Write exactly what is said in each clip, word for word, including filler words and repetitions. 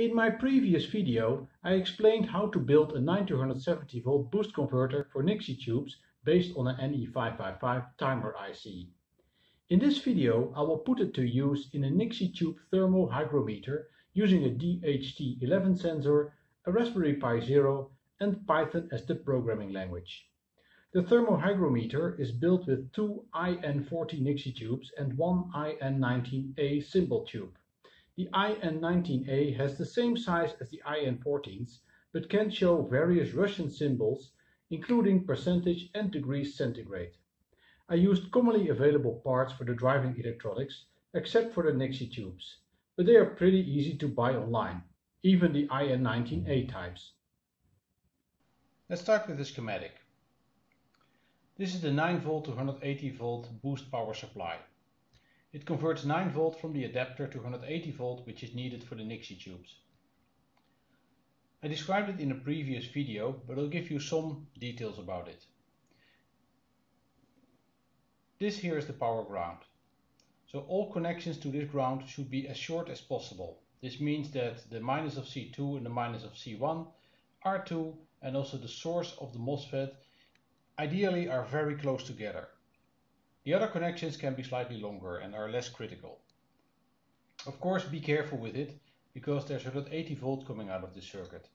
In my previous video, I explained how to build a nine two seventy volt boost converter for Nixie tubes based on an N E five five five timer I C. In this video, I will put it to use in a Nixie tube thermal hygrometer using a D H T eleven sensor, a Raspberry Pi Zero, and Python as the programming language. The thermal hygrometer is built with two I N forty Nixie tubes and one I N nineteen A symbol tube. The I N nineteen A has the same size as the I N fourteens, but can show various Russian symbols, including percentage and degrees centigrade. I used commonly available parts for the driving electronics, except for the Nixie tubes, but they are pretty easy to buy online, even the I N nineteen A types. Let's start with the schematic. This is the nine volt to one hundred eighty volt boost power supply. It converts nine volt from the adapter to one hundred eighty volt, which is needed for the Nixie tubes. I described it in a previous video, but I'll give you some details about it. This here is the power ground. So all connections to this ground should be as short as possible. This means that the minus of C two and the minus of C one, R two, and also the source of the MOSFET ideally are very close together. The other connections can be slightly longer and are less critical. Of course, be careful with it, because there's one hundred eighty volt coming out of the circuit.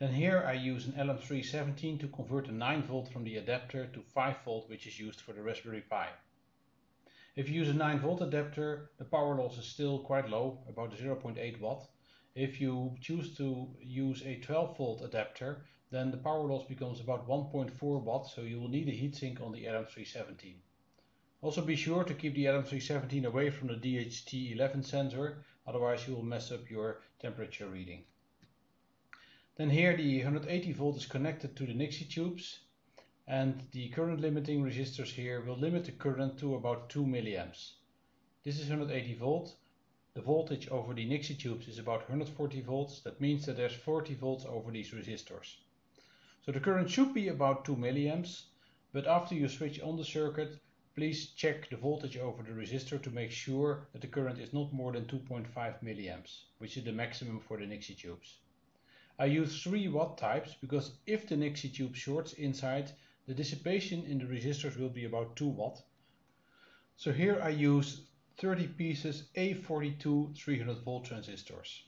Then here I use an L M three seventeen to convert the nine volt from the adapter to five volt, which is used for the Raspberry Pi. If you use a nine volt adapter, the power loss is still quite low, about zero point eight watt. If you choose to use a twelve volt adapter, then the power loss becomes about one point four watt, so you will need a heatsink on the L M three seventeen. Also be sure to keep the L M three seventeen away from the D H T eleven sensor, otherwise you will mess up your temperature reading. Then here the one hundred eighty volt is connected to the Nixie tubes, and the current limiting resistors here will limit the current to about two milliamps. This is one hundred eighty volt. The voltage over the Nixie tubes is about one hundred forty volts. That means that there's forty volts over these resistors. So the current should be about two milliamps, but after you switch on the circuit, please check the voltage over the resistor to make sure that the current is not more than two point five milliamps, which is the maximum for the Nixie tubes. I use three watt types because if the Nixie tube shorts inside, the dissipation in the resistors will be about two watt. So here I use thirty pieces A forty-two three hundred volt transistors.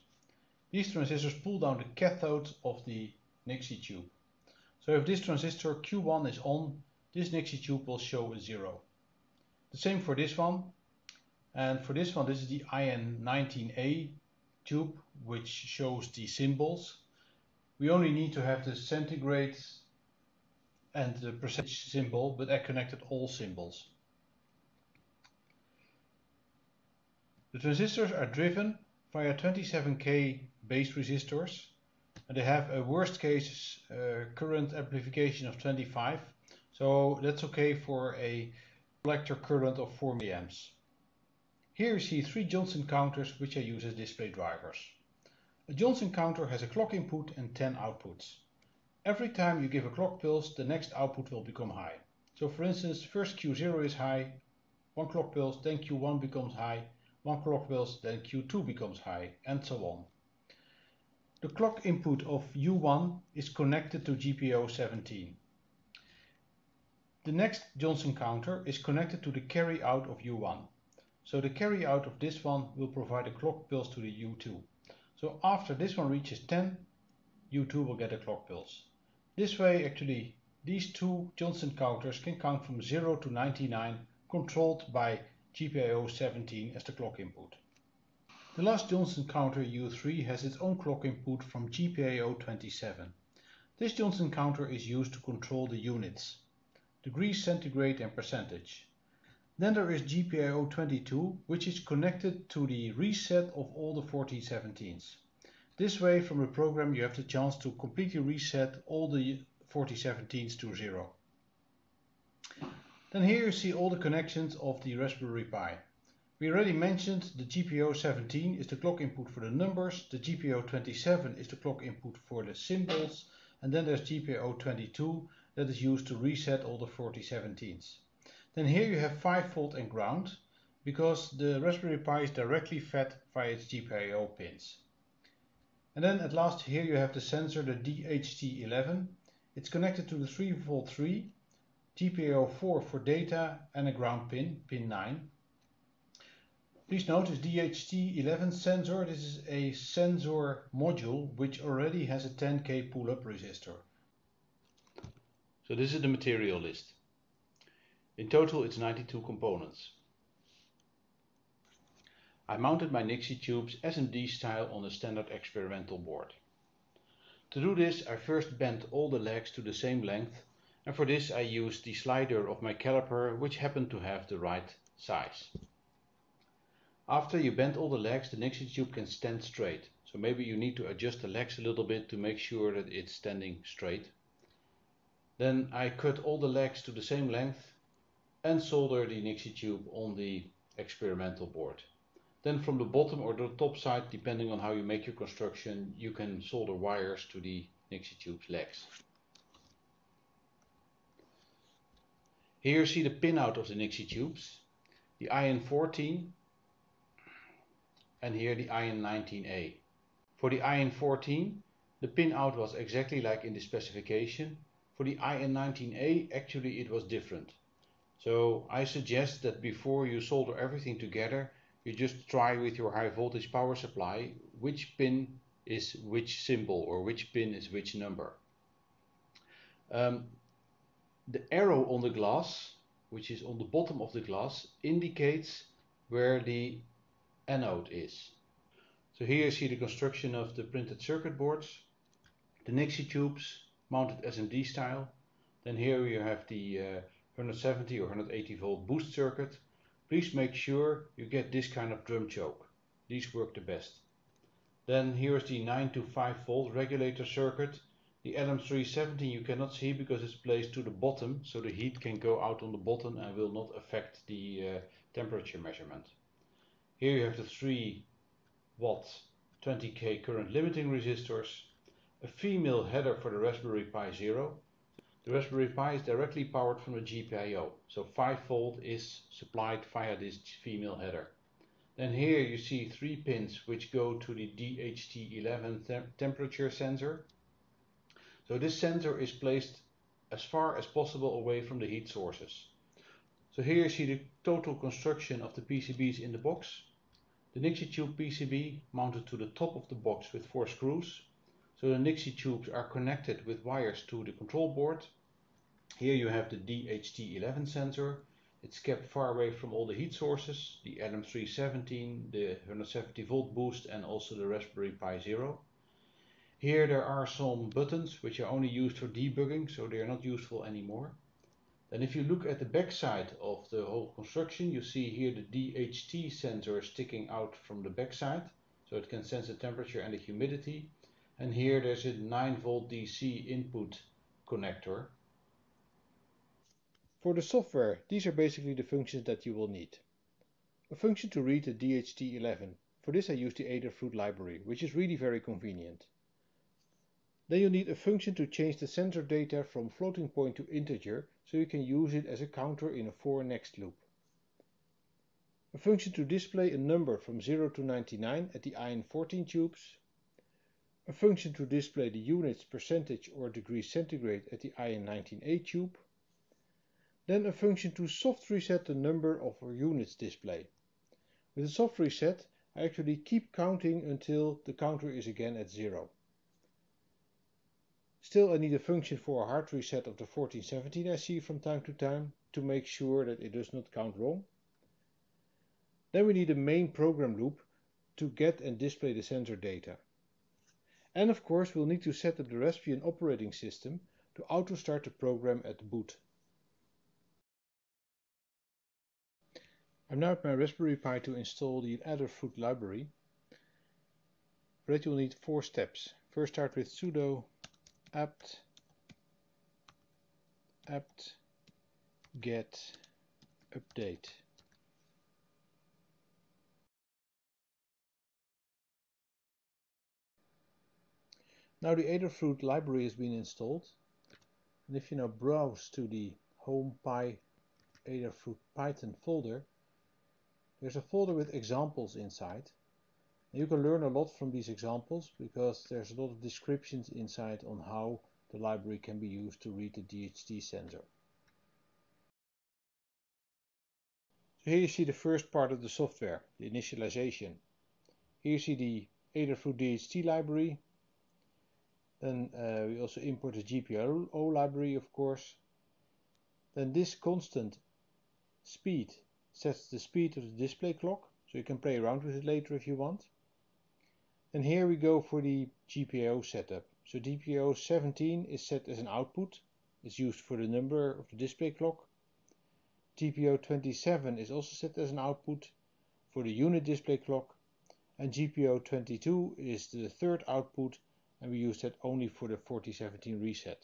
These transistors pull down the cathode of the Nixie tube. So if this transistor Q one is on, this Nixie tube will show a zero. The same for this one, and for this one this is the I N nineteen A tube, which shows the symbols. We only need to have the centigrade and the percentage symbol, but I connected all symbols. The transistors are driven via twenty-seven K base resistors, and they have a worst case uh, current amplification of twenty-five, so that's okay for a collector current of four milliamps. Here you see three Johnson counters which I use as display drivers. A Johnson counter has a clock input and ten outputs. Every time you give a clock pulse, the next output will become high. So for instance, first Q zero is high, one clock pulse, then Q one becomes high, one clock pulse, then Q two becomes high, and so on. The clock input of U one is connected to G P I O seventeen. The next Johnson counter is connected to the carry out of U one. So the carry out of this one will provide a clock pulse to the U two. So after this one reaches ten, U two will get a clock pulse. This way actually these two Johnson counters can count from zero to ninety-nine, controlled by G P I O seventeen as the clock input. The last Johnson counter U three has its own clock input from G P I O twenty-seven. This Johnson counter is used to control the units, degrees centigrade and percentage. Then there is G P I O twenty-two, which is connected to the reset of all the forty seventeens. This way from the program you have the chance to completely reset all the forty seventeens to zero. Then here you see all the connections of the Raspberry Pi. We already mentioned the G P I O seventeen is the clock input for the numbers, the G P I O twenty-seven is the clock input for the symbols, and then there's G P I O twenty-two, that is used to reset all the forty seventeens. Then here you have five volt and ground, because the Raspberry Pi is directly fed via its G P I O pins. And then at last here you have the sensor, the D H T eleven. It's connected to the three volt three, G P I O four for data, and a ground pin, pin nine. Please notice D H T eleven sensor. This is a sensor module which already has a ten K pull-up resistor. So this is the material list. In total it's ninety-two components. I mounted my Nixie Tube's S M D style on a standard experimental board. To do this I first bent all the legs to the same length, and for this I used the slider of my caliper, which happened to have the right size. After you bend all the legs, the Nixie Tube can stand straight, so maybe you need to adjust the legs a little bit to make sure that it's standing straight. Then I cut all the legs to the same length and solder the Nixie Tube on the experimental board. Then from the bottom or the top side, depending on how you make your construction, you can solder wires to the Nixie Tube's legs. Here you see the pinout of the Nixie Tubes, the I N fourteen and here the I N nineteen A. For the I N fourteen, the pinout was exactly like in the specification. For the I N nineteen A, actually it was different. So I suggest that before you solder everything together, you just try with your high voltage power supply which pin is which symbol or which pin is which number. Um, the arrow on the glass, which is on the bottom of the glass, indicates where the anode is. So here you see the construction of the printed circuit boards, the Nixie Tubes mounted S M D style. Then here you have the uh, one seventy or one eighty volt boost circuit. Please make sure you get this kind of drum choke. These work the best. Then here's the nine to five volt regulator circuit. The L M three seventeen you cannot see because it's placed to the bottom, so the heat can go out on the bottom and will not affect the uh, temperature measurement. Here you have the three watt twenty K current limiting resistors, a female header for the Raspberry Pi Zero. The Raspberry Pi is directly powered from the G P I O, so five volt is supplied via this female header. Then here you see three pins which go to the D H T eleven te temperature sensor. So this sensor is placed as far as possible away from the heat sources. So here you see the total construction of the P C Bs in the box. The Nixie Tube P C B mounted to the top of the box with four screws. So the Nixie Tubes are connected with wires to the control board. Here you have the D H T eleven sensor. It's kept far away from all the heat sources, the L M three seventeen, the one seventy volt boost, and also the Raspberry Pi Zero. Here there are some buttons which are only used for debugging, so they are not useful anymore. And if you look at the back side of the whole construction, you see here the D H T sensor sticking out from the back side, so it can sense the temperature and the humidity. And here there's a nine volt D C input connector. For the software, these are basically the functions that you will need. A function to read the D H T eleven. For this I use the Adafruit library, which is really very convenient. Then you'll need a function to change the sensor data from floating point to integer, so you can use it as a counter in a for next loop. A function to display a number from zero to ninety-nine at the I N fourteen tubes. A function to display the units, percentage or degrees centigrade at the I N nineteen A tube. Then a function to soft reset the number of units display. With the soft reset I actually keep counting until the counter is again at zero. Still I need a function for a hard reset of the fourteen seventeen I see from time to time to make sure that it does not count wrong. Then we need a main program loop to get and display the sensor data. And of course we'll need to set up the Raspbian operating system to auto start the program at boot. I'm now at my Raspberry Pi to install the Adafruit library. For that you'll need four steps. First start with sudo apt apt get update. Now the Adafruit library has been installed, and if you now browse to the home Pi Adafruit Python folder, there's a folder with examples inside, You can learn a lot from these examples because there's a lot of descriptions inside on how the library can be used to read the D H T sensor. So here you see the first part of the software, the initialization. Here you see the Adafruit D H T library. Then uh, we also import the G P I O library, of course. Then this constant speed sets the speed of the display clock, so you can play around with it later if you want. And here we go for the G P I O setup. So G P I O seventeen is set as an output. It's used for the number of the display clock. G P I O twenty-seven is also set as an output for the unit display clock. And G P I O twenty-two is the third output, and we use that only for the forty seventeen reset.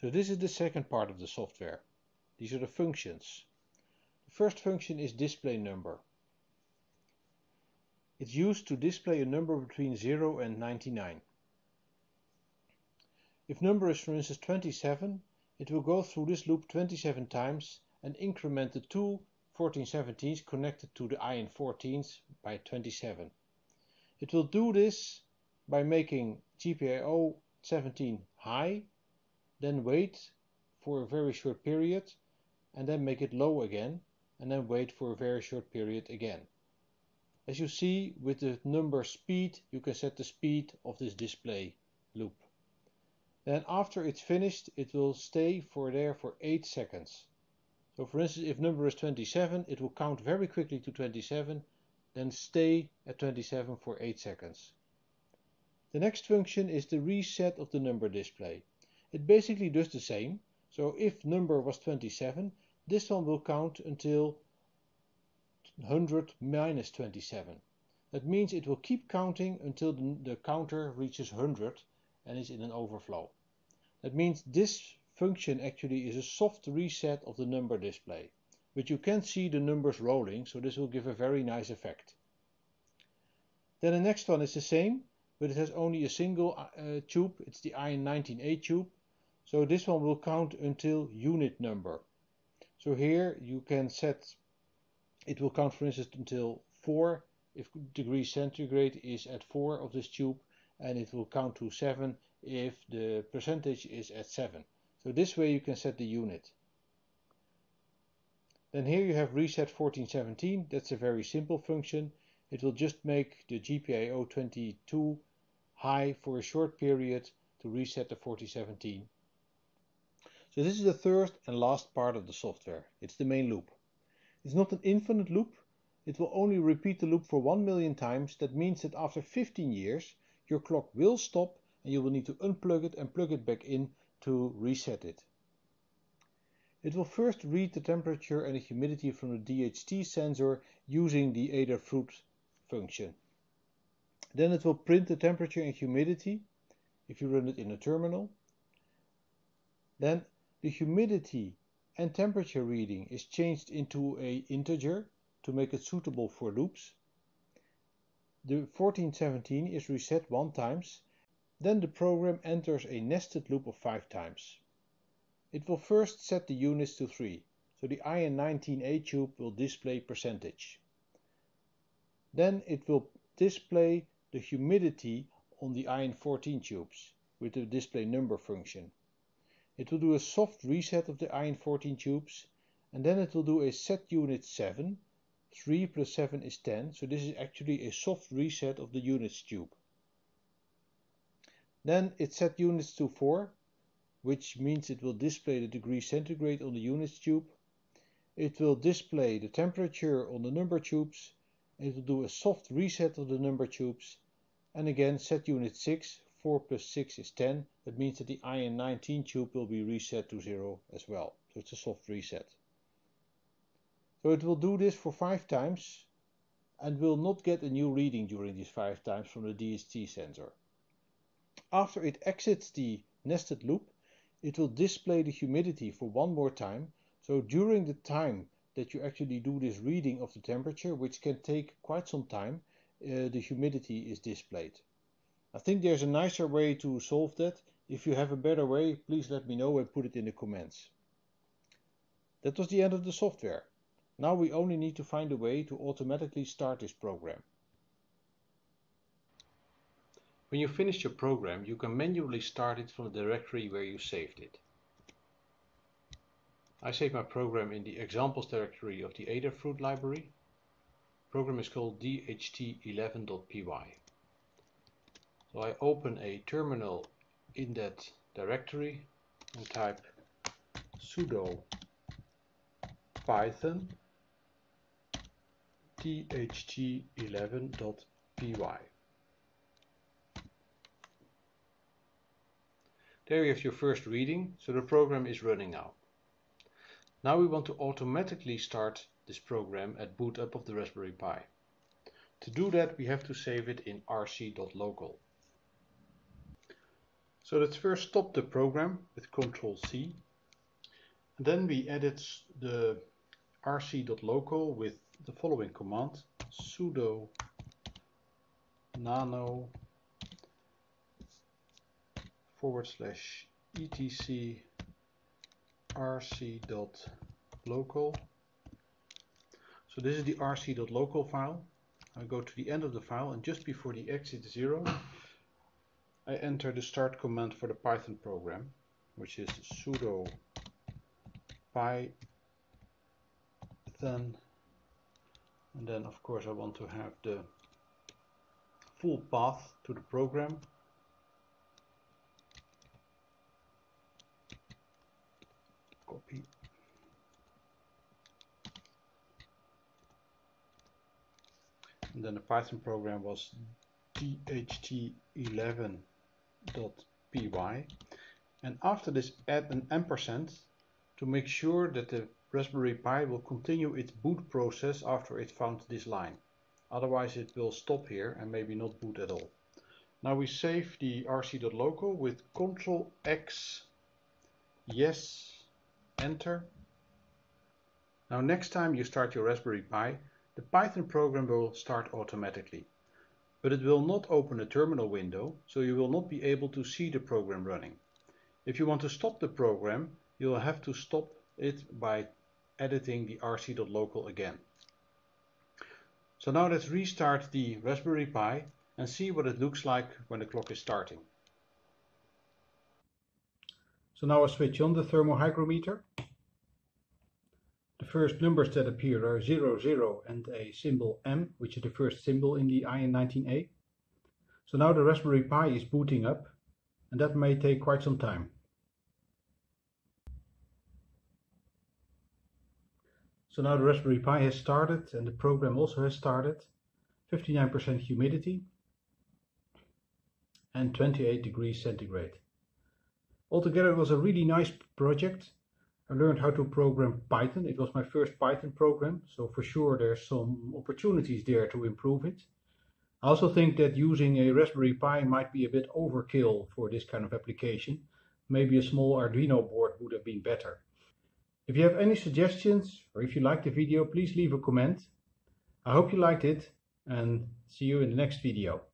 So this is the second part of the software. These are the functions. The first function is display number. It's used to display a number between zero and ninety-nine. If number is, for instance, twenty-seven, it will go through this loop twenty-seven times and increment the two fourteen seventeens connected to the I N fourteens by twenty-seven. It will do this by making G P I O seventeen high, then wait for a very short period, and then make it low again, and then wait for a very short period again. As you see, with the number speed, you can set the speed of this display loop. Then after it's finished, it will stay for there for eight seconds. So for instance, if number is twenty-seven, it will count very quickly to twenty-seven, then stay at twenty-seven for eight seconds. The next function is the reset of the number display. It basically does the same. So if number was twenty-seven, this one will count until one hundred minus twenty-seven. That means it will keep counting until the, the counter reaches one hundred and is in an overflow. That means this function actually is a soft reset of the number display. But you can see the numbers rolling, so this will give a very nice effect. Then the next one is the same, but it has only a single uh, tube. It's the I N nineteen A tube. So this one will count until unit number. So here you can set, it will count for instance until four, if degrees centigrade is at four of this tube, and it will count to seven if the percentage is at seven. So this way you can set the unit. Then here you have reset fourteen seventeen, that's a very simple function. It will just make the G P I O twenty-two high for a short period to reset the forty seventeen. So this is the third and last part of the software. It's the main loop. It's not an infinite loop. It will only repeat the loop for one million times. That means that after fifteen years, your clock will stop and you will need to unplug it and plug it back in to reset it. It will first read the temperature and the humidity from the D H T sensor using the Adafruit function. Then it will print the temperature and humidity if you run it in a terminal. Then the humidity and temperature reading is changed into an integer to make it suitable for loops. The fourteen seventeen is reset one times. Then the program enters a nested loop of five times. It will first set the units to three, so the I N nineteen A tube will display percentage. Then it will display the humidity on the I N fourteen tubes with the display number function. It will do a soft reset of the I N fourteen tubes, and then it will do a set unit seven. three plus seven is ten, so this is actually a soft reset of the units tube. Then it set units to four, which means it will display the degree centigrade on the units tube. It will display the temperature on the number tubes. It will do a soft reset of the number tubes, and again set unit six. four plus six is ten, that means that the I N nineteen tube will be reset to zero as well. So it's a soft reset. So it will do this for five times and will not get a new reading during these five times from the D H T sensor. After it exits the nested loop, it will display the humidity for one more time. So during the time that you actually do this reading of the temperature, which can take quite some time, uh, the humidity is displayed. I think there's a nicer way to solve that. If you have a better way, please let me know and put it in the comments. That was the end of the software. Now we only need to find a way to automatically start this program. When you finish your program, you can manually start it from the directory where you saved it. I saved my program in the examples directory of the Adafruit library. Program is called d h t eleven dot p y. So I open a terminal in that directory and type sudo python d h t eleven dot p y. There you have your first reading, so the program is running now. Now we want to automatically start this program at boot up of the Raspberry Pi. To do that, we have to save it in r c dot local. So let's first stop the program with control C. And then we edit the r c dot local with the following command: sudo nano forward slash etc rc.local. So this is the r c dot local file. I go to the end of the file, and just before the exit zero, I enter the start command for the Python program, which is sudo python, and then of course I want to have the full path to the program. Copy. And then the Python program was d h t eleven dot p y, and after this add an ampersand to make sure that the Raspberry Pi will continue its boot process after it found this line. Otherwise it will stop here and maybe not boot at all. Now we save the r c dot local with control X, yes, enter. Now next time you start your Raspberry Pi, the Python program will start automatically. But it will not open a terminal window, so you will not be able to see the program running. If you want to stop the program, you will have to stop it by editing the r c dot local again. So now let's restart the Raspberry Pi and see what it looks like when the clock is starting. So now I switch on the thermohygrometer. The first numbers that appear are zero, zero and a symbol M, which is the first symbol in the I N nineteen A. So now the Raspberry Pi is booting up, and that may take quite some time. So now the Raspberry Pi has started, and the program also has started. fifty-nine percent humidity and twenty-eight degrees centigrade. Altogether, it was a really nice project. I learned how to program Python. It was my first Python program, so for sure there's some opportunities there to improve it. I also think that using a Raspberry Pi might be a bit overkill for this kind of application. Maybe a small Arduino board would have been better. If you have any suggestions, or if you liked the video, please leave a comment. I hope you liked it, and see you in the next video.